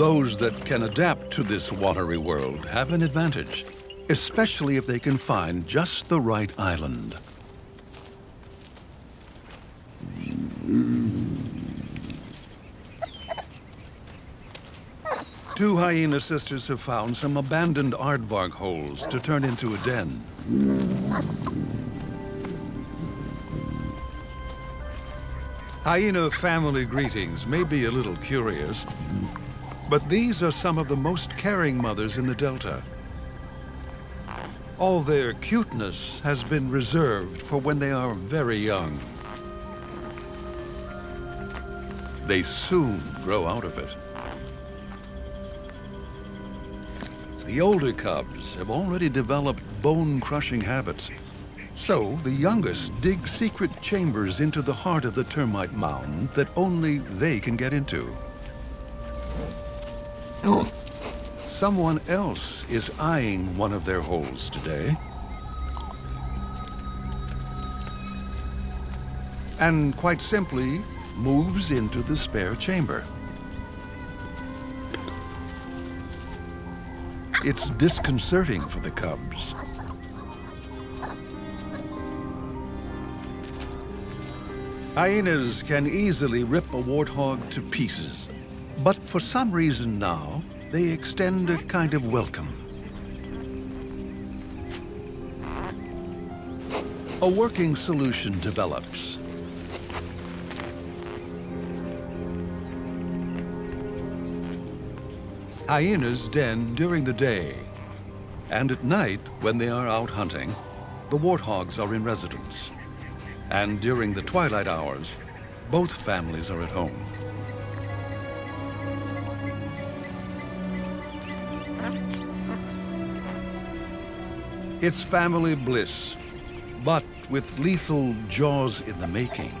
Those that can adapt to this watery world have an advantage, especially if they can find just the right island. Two hyena sisters have found some abandoned aardvark holes to turn into a den. Hyena family greetings may be a little curious, but these are some of the most caring mothers in the Delta. All their cuteness has been reserved for when they are very young. They soon grow out of it. The older cubs have already developed bone-crushing habits, so the youngest dig secret chambers into the heart of the termite mound that only they can get into. Someone else is eyeing one of their holes today. And quite simply, moves into the spare chamber. It's disconcerting for the cubs. Hyenas can easily rip a warthog to pieces, but for some reason now, they extend a kind of welcome. A working solution develops. Hyenas den during the day, and at night, when they are out hunting, the warthogs are in residence. And during the twilight hours, both families are at home. It's family bliss, but with lethal jaws in the making.